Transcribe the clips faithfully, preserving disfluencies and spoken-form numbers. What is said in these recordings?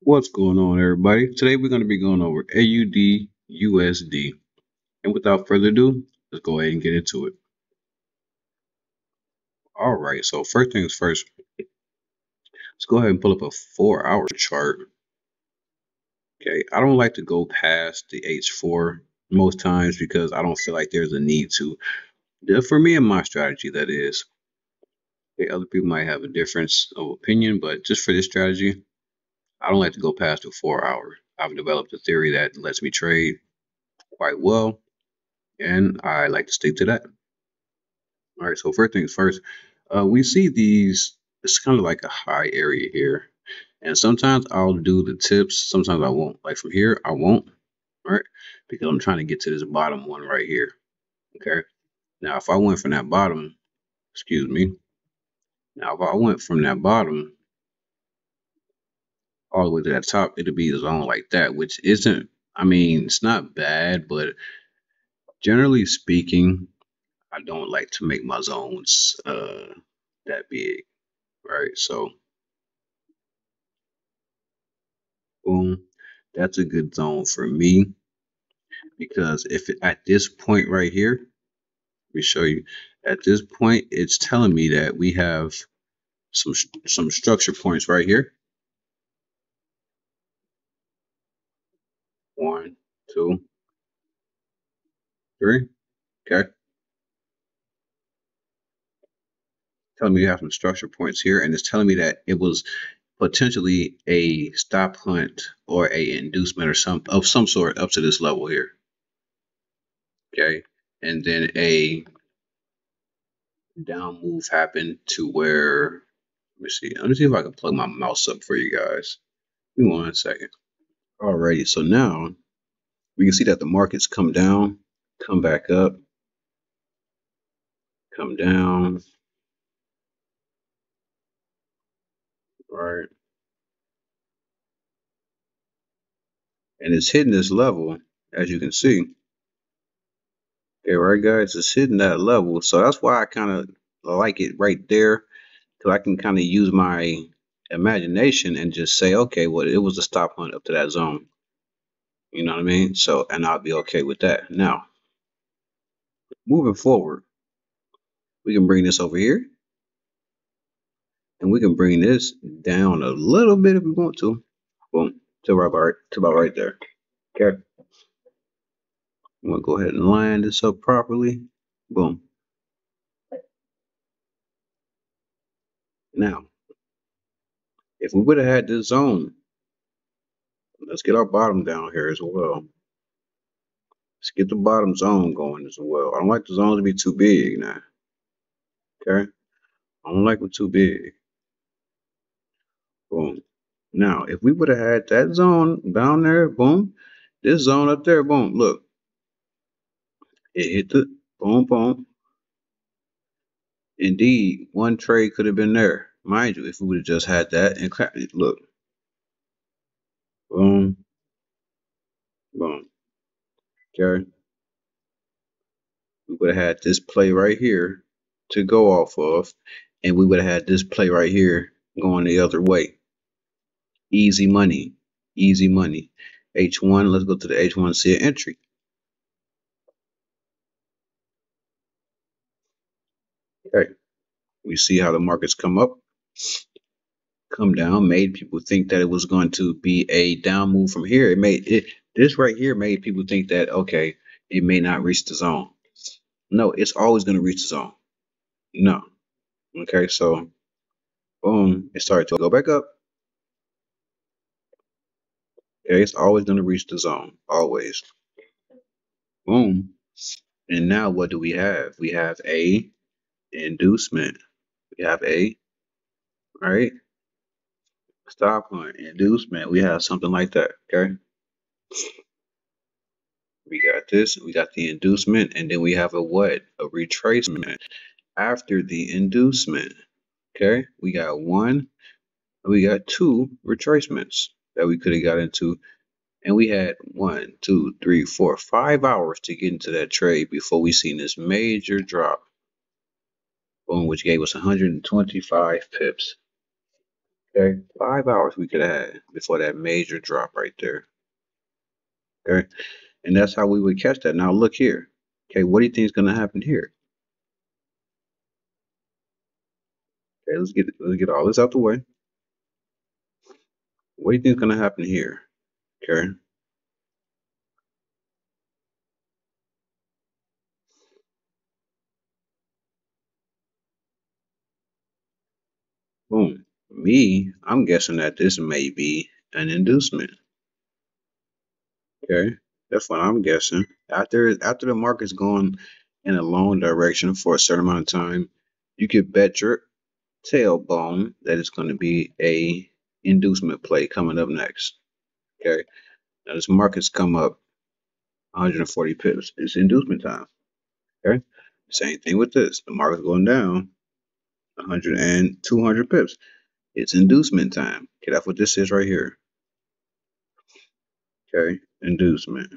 What's going on, everybody? Today we're going to be going over A U D U S D, and without further ado, let's go ahead and get into it. All right, so first things first, let's go ahead and pull up a four hour chart. Okay, I don't like to go past the H four most times because I don't feel like there's a need to, for me and my strategy, that is. Okay, other people might have a difference of opinion, but just for this strategy, I don't like to go past the four hour. I've developed a theory that lets me trade quite well, and I like to stick to that. All right, so first things first, uh, we see these, it's kind of like a high area here. And sometimes I'll do the tips, sometimes I won't. Like from here, I won't, all right? Because I'm trying to get to this bottom one right here, okay? Now, if I went from that bottom, excuse me. Now, if I went from that bottom all the way to that top, it'll be a zone like that, which isn't, I mean, it's not bad, but generally speaking, I don't like to make my zones uh, that big, right? So, boom, that's a good zone for me, because if it, at this point right here, let me show you, at this point, it's telling me that we have some, some structure points right here. One, two, three. Okay. Telling me you have some structure points here, and it's telling me that it was potentially a stop hunt or a inducement or some of some sort up to this level here. Okay. And then a down move happened to where, let me see. Let me see if I can plug my mouse up for you guys. Give me one second. Alrighty, so now we can see that the markets come down, come back up, come down. All right. And it's hitting this level, as you can see. Okay, right guys, it's hitting that level. So that's why I kind of like it right there, because I can kind of use my imagination and just say, okay, well, it was a stop hunt up to that zone, you know what I mean? So, and I'll be okay with that. Now, moving forward, we can bring this over here, and we can bring this down a little bit if we want to, boom, to about, to about right there. Okay, I'm gonna go ahead and line this up properly, boom. Now, if we would have had this zone, let's get our bottom down here as well. Let's get the bottom zone going as well. I don't like the zones to be too big now. Okay? I don't like them too big. Boom. Now, if we would have had that zone down there, boom, this zone up there, boom, look. It hit the, boom, boom. Indeed, one trade could have been there. Mind you, if we would have just had that and clap it, look. Boom. Boom. Okay. We would have had this play right here to go off of, and we would have had this play right here going the other way. Easy money. Easy money. H one, let's go to the H one, see an entry. Okay. We see how the markets come up, come down, made people think that it was going to be a down move from here. It made it, this right here made people think that, okay, it may not reach the zone. No, it's always going to reach the zone. No. Okay, so boom, it started to go back up. Okay, it's always going to reach the zone, always. Boom. And now what do we have? We have a inducement. We have a, right? Stop hunt, inducement. We have something like that, okay? We got this, we got the inducement, and then we have a what? A retracement after the inducement, okay? We got one, we got two retracements that we could have got into, and we had one, two, three, four, five hours to get into that trade before we seen this major drop. Boom, which gave us one hundred twenty-five pips. Okay, five hours we could have had before that major drop right there. Okay, and that's how we would catch that. Now look here. Okay, what do you think is going to happen here? Okay, let's get let's get all this out the way. What do you think is going to happen here? Okay. Boom. Me, I'm guessing that this may be an inducement. Okay, that's what I'm guessing. After after the market's gone in a long direction for a certain amount of time, you could bet your tailbone that it's going to be a inducement play coming up next. Okay, now this market's come up one hundred forty pips. It's inducement time. Okay, same thing with this. The market's going down one hundred and two hundred pips. It's inducement time. Okay, that's what this is right here. Okay, inducement.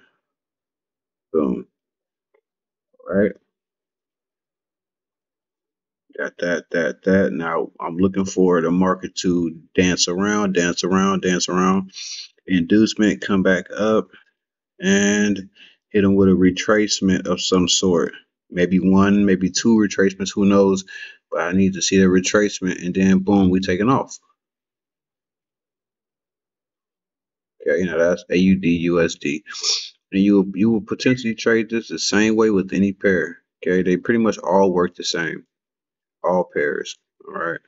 Boom. All right. Got that, that, that. Now I'm looking for the market to dance around, dance around, dance around. Inducement, come back up and hit them with a retracement of some sort. Maybe one, maybe two retracements, who knows? But I need to see the retracement, and then boom, we taking off. Okay, you know that's A U D U S D, and you you will potentially trade this the same way with any pair. Okay, they pretty much all work the same, all pairs. All right,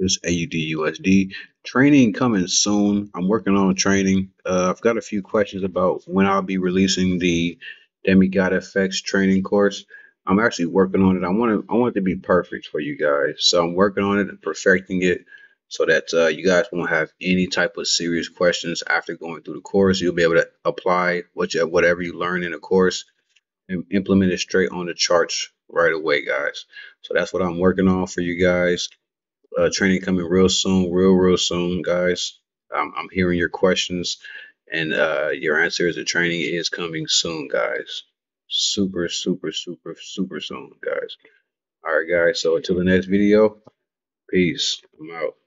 this A U D U S D training coming soon. I'm working on training. Uh, I've got a few questions about when I'll be releasing the DemiGod F X training course. I'm actually working on it. I want to, I want it to be perfect for you guys. So I'm working on it and perfecting it so that uh, you guys won't have any type of serious questions after going through the course. You'll be able to apply what you, whatever you learn in the course and implement it straight on the charts right away, guys. So that's what I'm working on for you guys. Uh, training coming real soon, real, real soon, guys. I'm, I'm hearing your questions and uh, your answers. The training is coming soon, guys. Super, super, super, super soon, guys. All right, guys. So until the next video, peace. I'm out.